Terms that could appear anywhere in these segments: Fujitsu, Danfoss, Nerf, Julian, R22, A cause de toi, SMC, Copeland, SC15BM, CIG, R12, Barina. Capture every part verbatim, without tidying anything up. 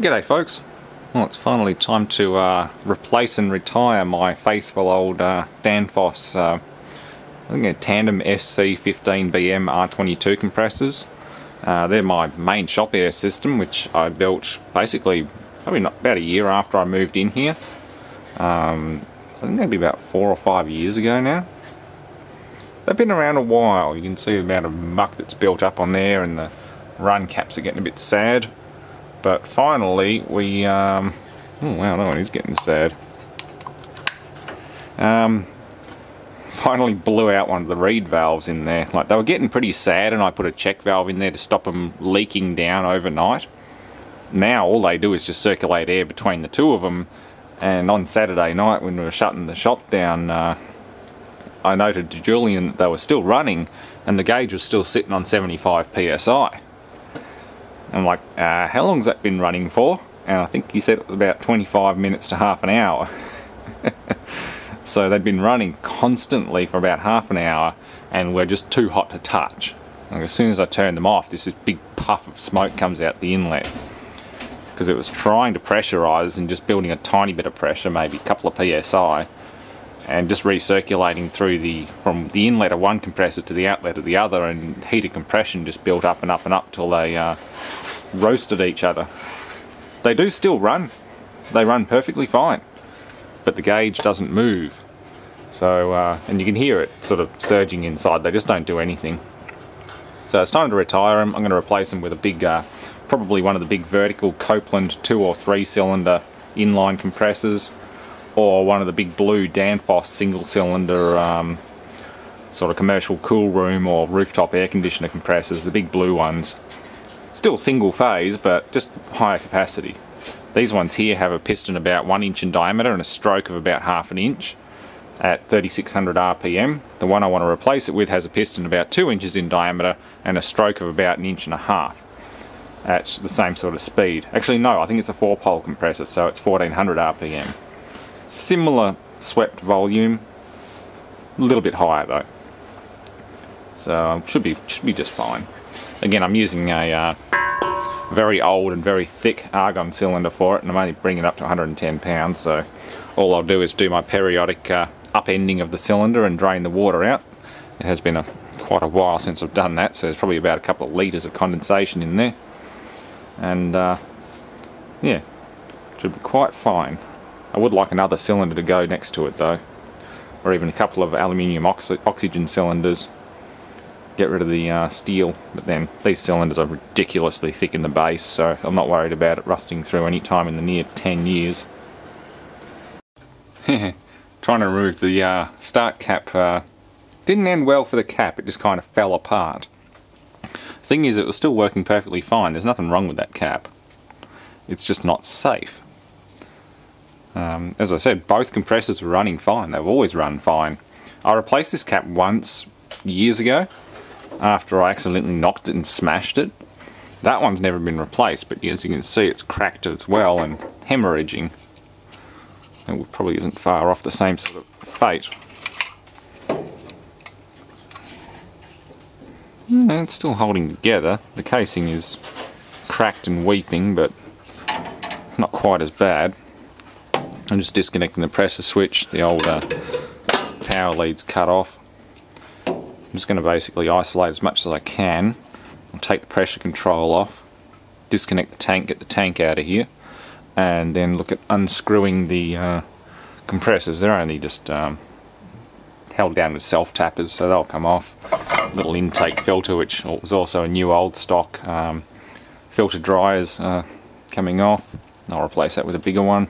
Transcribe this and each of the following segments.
G'day folks, well it's finally time to uh, replace and retire my faithful old uh, Danfoss uh, I think they're tandem S C fifteen B M R twenty-two compressors. Uh, they're my main shop air system, which I built basically probably not about a year after I moved in here. Um, I think that'd be about four or five years ago now. They've been around a while. You can see the amount of muck that's built up on there and the run caps are getting a bit sad. But finally, we, um, oh wow, that one is getting sad. Um, finally blew out one of the reed valves in there. Like, they were getting pretty sad, and I put a check valve in there to stop them leaking down overnight. Now all they do is just circulate air between the two of them, and on Saturday night when we were shutting the shop down, uh, I noted to Julian that they were still running, and the gauge was still sitting on seventy-five P S I. I'm like, uh, how long's that been running for? And I think he said it was about twenty-five minutes to half an hour. So they've been running constantly for about half an hour, and we're just too hot to touch. Like, as soon as I turn them off, this big puff of smoke comes out the inlet. Because it was trying to pressurize and just building a tiny bit of pressure, maybe a couple of P S I, and just recirculating through the, from the inlet of one compressor to the outlet of the other, and heat of compression just built up and up and up till they uh, roasted each other. They do still run. They run perfectly fine, but the gauge doesn't move. So, uh, and you can hear it sort of surging inside. They just don't do anything. So it's time to retire them. I'm going to replace them with a big, uh, probably one of the big vertical Copeland two or three cylinder inline compressors, or one of the big blue Danfoss single cylinder um, sort of commercial cool room or rooftop air conditioner compressors, the big blue ones. Still single phase, but just higher capacity. These ones here have a piston about one inch in diameter and a stroke of about half an inch at thirty-six hundred R P M. The one I want to replace it with has a piston about two inches in diameter and a stroke of about an inch and a half at the same sort of speed. Actually no, I think it's a four pole compressor, so it's fourteen hundred R P M. Similar swept volume, a little bit higher though. So should be should be just fine. Again, I'm using a uh, very old and very thick argon cylinder for it, and I'm only bringing it up to one hundred and ten pounds, so all I'll do is do my periodic uh, upending of the cylinder and drain the water out. It has been a, quite a while since I've done that, so there's probably about a couple of litres of condensation in there. And uh, yeah, should be quite fine. I would like another cylinder to go next to it though, or even a couple of aluminium oxy oxygen cylinders. Get rid of the uh, steel, but then these cylinders are ridiculously thick in the base, so I'm not worried about it rusting through any time in the near ten years. Trying to remove the uh, start cap uh, didn't end well for the cap, it just kind of fell apart. Thing is, it was still working perfectly fine, there's nothing wrong with that cap. It's just not safe. Um, as I said, both compressors were running fine, they've always run fine. I replaced this cap once years ago, after I accidentally knocked it and smashed it. That one's never been replaced, but as you can see it's cracked as well and hemorrhaging. It probably isn't far off the same sort of fate. Mm, it's still holding together. The casing is cracked and weeping, but it's not quite as bad. I'm just disconnecting the pressure switch. The old uh, power lead's cut off. I'm just going to basically isolate as much as I can. I'll take the pressure control off, disconnect the tank, get the tank out of here, and then look at unscrewing the uh, compressors. They're only just um, held down with self-tappers, so they'll come off. Little intake filter, which was also a new old stock um, filter dryers uh, coming off. I'll replace that with a bigger one.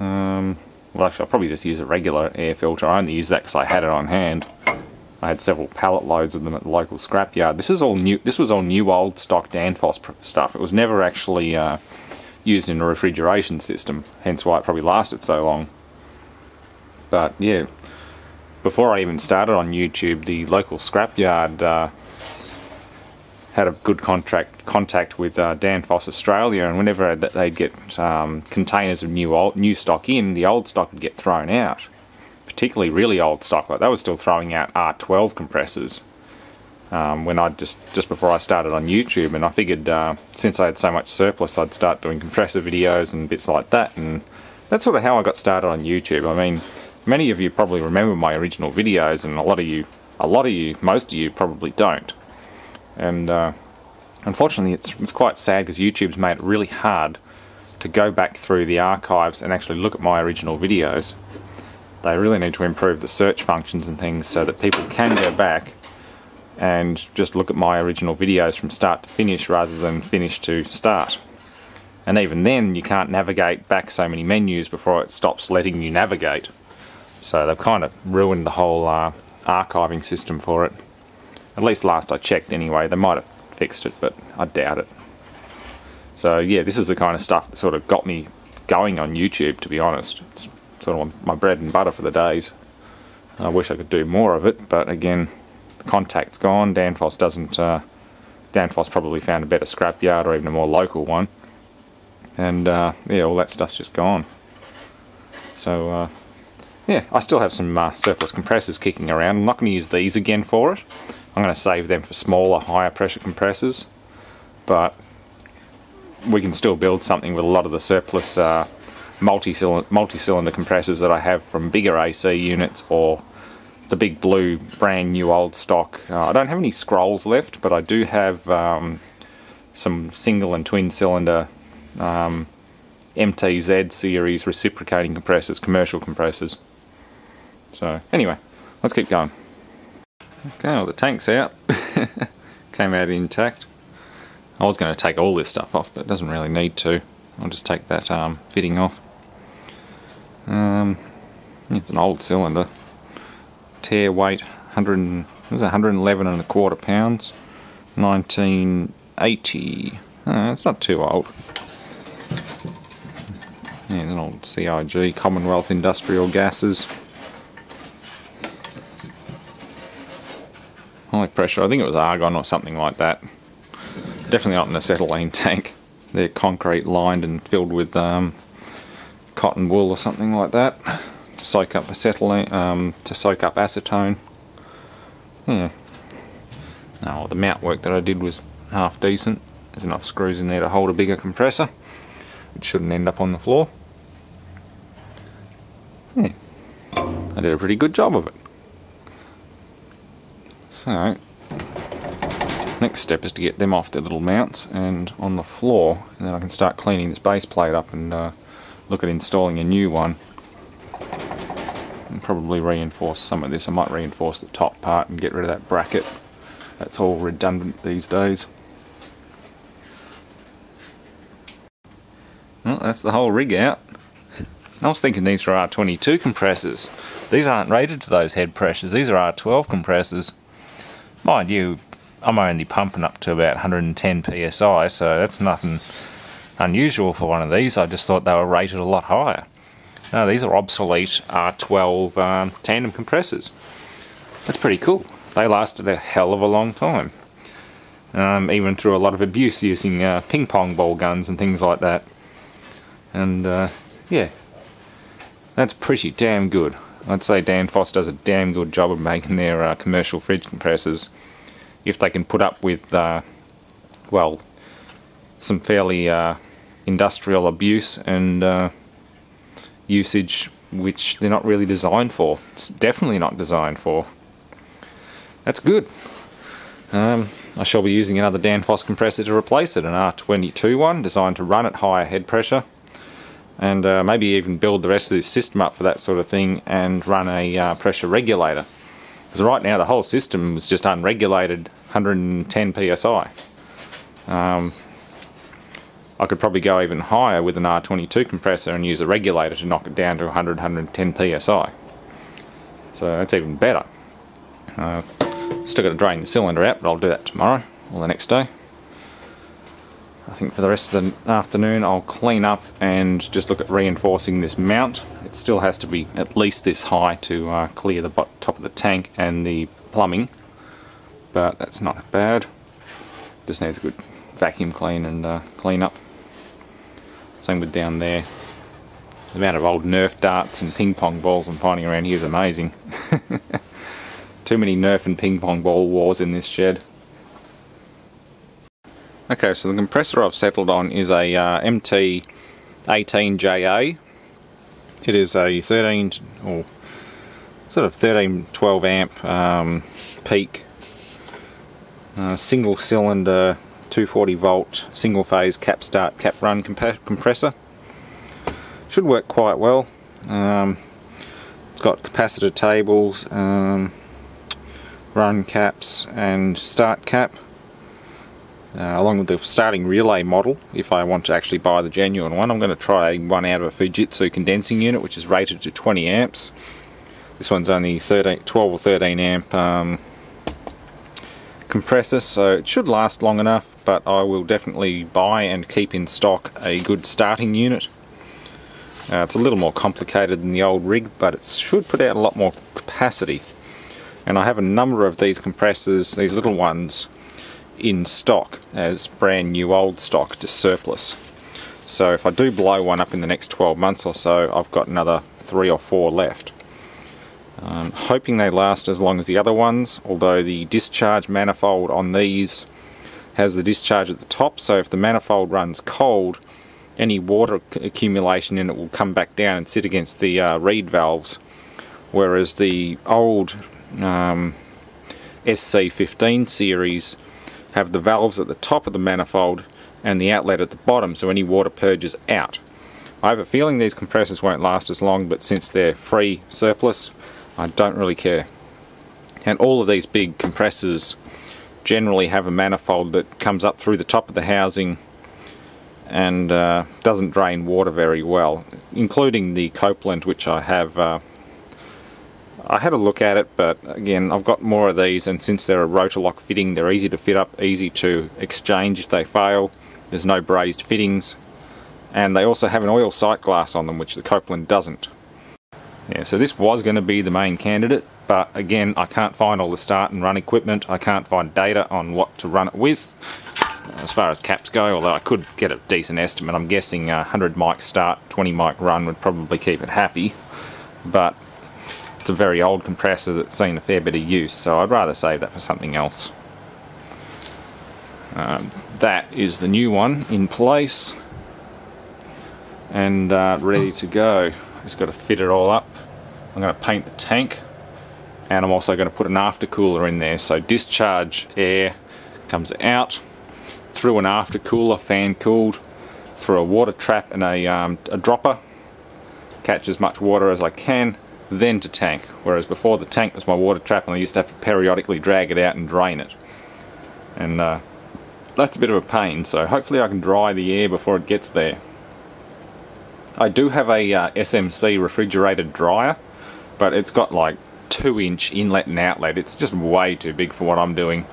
Um, well, actually, I'll probably just use a regular air filter. I only use that because I had it on hand. I had several pallet loads of them at the local scrapyard. This is all new. This was all new old stock Danfoss stuff. It was never actually uh, used in a refrigeration system, hence why it probably lasted so long. But yeah, before I even started on YouTube, the local scrapyard uh, had a good contract contact with uh, Danfoss Australia, and whenever they'd get um, containers of new old new stock in, the old stock would get thrown out. Particularly really old stock, like they were still throwing out R twelve compressors, um, when I just just before I started on YouTube, and I figured uh, since I had so much surplus, I'd start doing compressor videos and bits like that, and that's sort of how I got started on YouTube. I mean, many of you probably remember my original videos, and a lot of you, a lot of you, most of you probably don't. And uh, unfortunately, it's it's quite sad because YouTube's made it really hard to go back through the archives and actually look at my original videos. They really need to improve the search functions and things so that people can go back and just look at my original videos from start to finish rather than finish to start. And even then you can't navigate back so many menus before it stops letting you navigate. So they've kind of ruined the whole uh, archiving system for it. At least last I checked anyway. They might have fixed it, but I doubt it. So yeah, this is the kind of stuff that sort of got me going on YouTube, to be honest. It's sort of my bread and butter for the days. I wish I could do more of it, but again, the contact's gone. Danfoss doesn't. Uh, Danfoss probably found a better scrapyard or even a more local one, and uh, yeah, all that stuff's just gone. So uh, yeah, I still have some uh, surplus compressors kicking around. I'm not going to use these again for it. I'm going to save them for smaller, higher pressure compressors, but we can still build something with a lot of the surplus uh, multi-cylinder, multi-cylinder compressors that I have from bigger A C units or the Big Blue brand new old stock. Uh, I don't have any scrolls left, but I do have um, some single and twin cylinder um, M T Z series reciprocating compressors, commercial compressors. So anyway, let's keep going. Okay, well, the tank's out. Came out intact. I was going to take all this stuff off, but it doesn't really need to. I'll just take that um, fitting off. Um, it's an old cylinder. Tear weight, one hundred, it was one eleven and a quarter pounds. nineteen eighty. Oh, it's not too old. Yeah, it's an old C I G, Commonwealth Industrial Gases. High pressure, I think it was argon or something like that. Definitely not an acetylene tank. They're concrete lined and filled with um, cotton wool or something like that to soak up acetylene, um, to soak up acetone. Yeah. Oh, the mount work that I did was half decent. There's enough screws in there to hold a bigger compressor. It shouldn't end up on the floor. Yeah. I did a pretty good job of it. So. Next step is to get them off their little mounts and on the floor, and then I can start cleaning this base plate up and uh, look at installing a new one. And probably reinforce some of this. I might reinforce the top part and get rid of that bracket. That's all redundant these days. Well, that's the whole rig out. I was thinking these were R twenty-two compressors. These aren't rated to those head pressures. These are R twelve compressors. Mind you, I'm only pumping up to about one hundred and ten P S I, so that's nothing unusual for one of these. I just thought they were rated a lot higher. No, these are obsolete R twelve um, tandem compressors. That's pretty cool. They lasted a hell of a long time. Um, even through a lot of abuse using uh, ping pong ball guns and things like that. And uh, yeah, that's pretty damn good. I'd say Danfoss does a damn good job of making their uh, commercial fridge compressors. If they can put up with, uh, well, some fairly uh, industrial abuse and uh, usage, which they're not really designed for. It's definitely not designed for. That's good. Um, I shall be using another Danfoss compressor to replace it, an R twenty-two one, designed to run at higher head pressure, and uh, maybe even build the rest of this system up for that sort of thing and run a uh, pressure regulator. Because right now the whole system is just unregulated, one hundred and ten P S I. Um, I could probably go even higher with an R twenty-two compressor and use a regulator to knock it down to one hundred, one ten P S I. So that's even better. Uh, still got to drain the cylinder out, but I'll do that tomorrow or the next day. I think for the rest of the afternoon I'll clean up and just look at reinforcing this mount. It still has to be at least this high to uh, clear the bottom top of the tank and the plumbing, but that's not bad. Just needs a good vacuum clean and uh, clean up. Same with down there. The amount of old Nerf darts and ping pong balls I'm finding around here is amazing. Too many Nerf and ping pong ball wars in this shed. Okay, so the compressor I've settled on is a uh, M T eighteen J A. It is a thirteen or sort of thirteen twelve amp um, peak uh, single cylinder two forty volt single phase cap start cap run comp compressor. Should work quite well. Um, it's got capacitor tables, um, run caps and start cap. Uh, along with the starting relay model, if I want to actually buy the genuine one, I'm going to try one out of a Fujitsu condensing unit, which is rated to twenty amps. This one's only thirteen, twelve or thirteen amp um, compressor, so it should last long enough, but I will definitely buy and keep in stock a good starting unit. Uh, it's a little more complicated than the old rig, but it should put out a lot more capacity. And I have a number of these compressors, these little ones, in stock as brand new old stock, just surplus. So if I do blow one up in the next twelve months or so, I've got another three or four left. Um, hoping they last as long as the other ones, although the discharge manifold on these has the discharge at the top, so if the manifold runs cold, any water accumulation in it will come back down and sit against the uh, reed valves, whereas the old um, S C fifteen series have the valves at the top of the manifold and the outlet at the bottom, so any water purges out. I have a feeling these compressors won't last as long, but since they're free surplus, I don't really care. And all of these big compressors generally have a manifold that comes up through the top of the housing and uh, doesn't drain water very well, including the Copeland, which I have. Uh, I had a look at it, but again, I've got more of these, and since they're a rotor lock fitting, they're easy to fit up, easy to exchange if they fail. There's no brazed fittings, and they also have an oil sight glass on them, which the Copeland doesn't. Yeah, so this was going to be the main candidate, but again, I can't find all the start and run equipment. I can't find data on what to run it with as far as caps go, although I could get a decent estimate. I'm guessing uh, one hundred mic start, twenty mic run would probably keep it happy, but it's a very old compressor that's seen a fair bit of use, so I'd rather save that for something else. Um, that is the new one in place and uh, ready to go. Just got to fit it all up. I'm going to paint the tank, and I'm also going to put an aftercooler in there, so discharge air comes out through an aftercooler, fan cooled, through a water trap and a, um, a dropper, catch as much water as I can, then to tank, whereas before the tank was my water trap, and I used to have to periodically drag it out and drain it, and uh, that's a bit of a pain, so hopefully I can dry the air before it gets there. I do have a uh, S M C refrigerated dryer, but it's got like two inch inlet and outlet. It's just way too big for what I'm doing.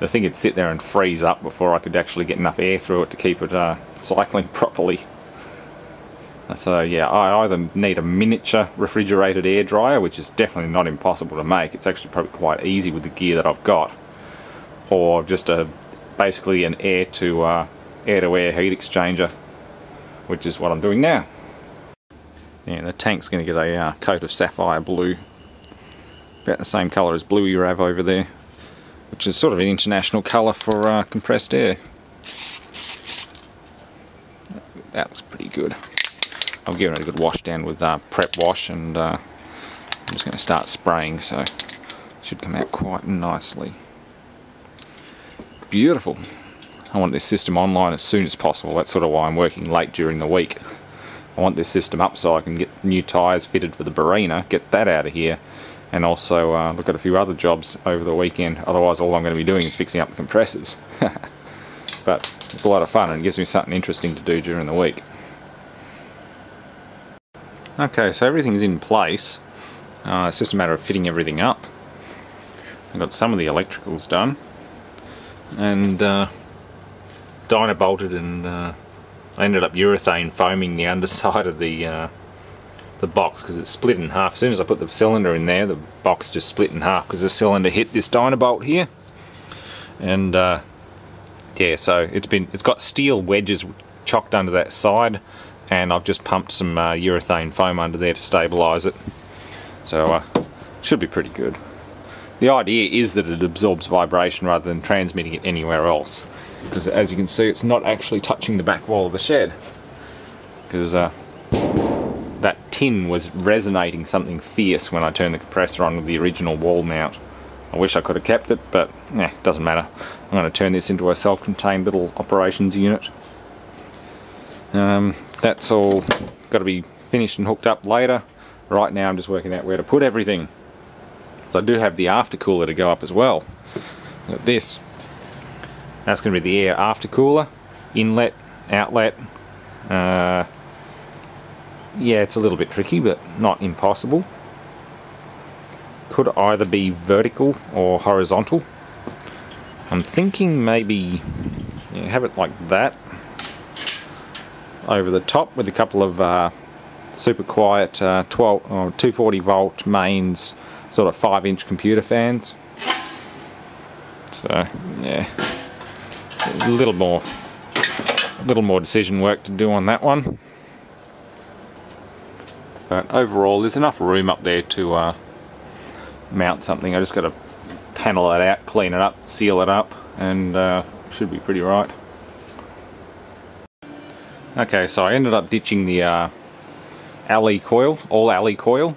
The thing would sit there and freeze up before I could actually get enough air through it to keep it uh, cycling properly. So yeah, I either need a miniature refrigerated air dryer, which is definitely not impossible to make, it's actually probably quite easy with the gear that I've got, or just a basically an air to uh, air to air heat exchanger, which is what I'm doing now. Yeah, the tank's going to get a uh, coat of sapphire blue, about the same colour as blue you have over there, which is sort of an international colour for uh, compressed air. That looks pretty good. I've given it a good wash down with uh, prep wash, and uh, I'm just going to start spraying, so it should come out quite nicely. Beautiful. I want this system online as soon as possible. That's sort of why I'm working late during the week. I want this system up so I can get new tyres fitted for the Barina, get that out of here, and also uh, look at a few other jobs over the weekend. Otherwise all I'm going to be doing is fixing up the compressors. But it's a lot of fun, and it gives me something interesting to do during the week. Okay, so everything's in place, uh, it's just a matter of fitting everything up. I've got some of the electricals done, and uh, dyna bolted, and uh, I ended up urethane foaming the underside of the uh, the box, because it split in half. As soon as I put the cylinder in there, the box just split in half because the cylinder hit this dyna bolt here, and uh, yeah, so it's been it's got steel wedges chocked under that side, and I've just pumped some uh, urethane foam under there to stabilise it, so uh, should be pretty good. The idea is that it absorbs vibration rather than transmitting it anywhere else, because as you can see, it's not actually touching the back wall of the shed, because uh, that tin was resonating something fierce when I turned the compressor on with the original wall mount. I wish I could have kept it, but eh, doesn't matter. I'm going to turn this into a self-contained little operations unit. Um, that's all got to be finished and hooked up later. Right now I'm just working out where to put everything. So I do have the aftercooler to go up as well. Look at this. That's going to be the air aftercooler, inlet, outlet. Uh, yeah, it's a little bit tricky, but not impossible. Could either be vertical or horizontal. I'm thinking maybe yeah, have it like that, over the top with a couple of uh, super quiet uh, twelve or two forty volt mains, sort of five inch computer fans. So yeah, a little more, a little more decision work to do on that one. But overall, there's enough room up there to uh, mount something. I just got to panel it out, clean it up, seal it up, and uh, should be pretty right. Okay, so I ended up ditching the uh, alley coil, all alley coil.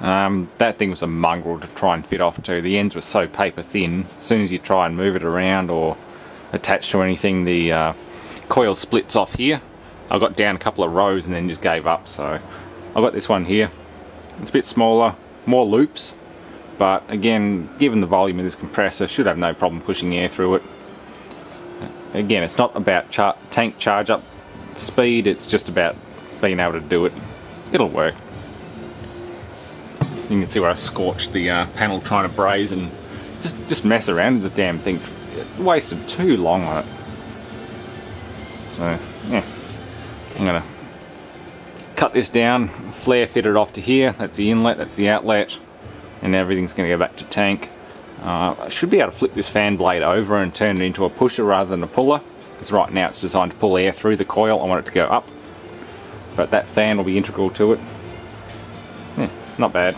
Um, that thing was a mongrel to try and fit off to. The ends were so paper thin, as soon as you try and move it around or attach to anything, the uh, coil splits off here. I got down a couple of rows and then just gave up, so I got this one here. It's a bit smaller, more loops, but again, given the volume of this compressor, should have no problem pushing air through it. Again, it's not about char- tank charge up speed, it's just about being able to do it. It'll work. You can see where I scorched the uh, panel trying to braise and just, just mess around with the damn thing. It wasted too long on it. So yeah, I'm gonna cut this down, flare fit it off to here. That's the inlet, that's the outlet, and everything's gonna go back to tank. Uh, I should be able to flip this fan blade over and turn it into a pusher rather than a puller, because right now it's designed to pull air through the coil. I want it to go up, but that fan will be integral to it. Yeah, not bad.